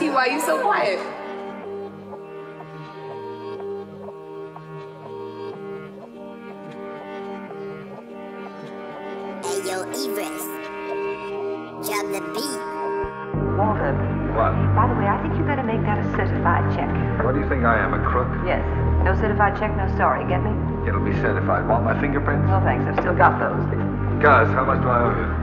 T, why you so quiet? Hey yo, Everest, drop the beat. Walter. What? By the way, I think you better make that a certified check. What do you think I am, a crook? Yes. No certified check, no sorry. Get me? It'll be certified. Want my fingerprints? No thanks, I've still got those. Guys, how much do I owe you?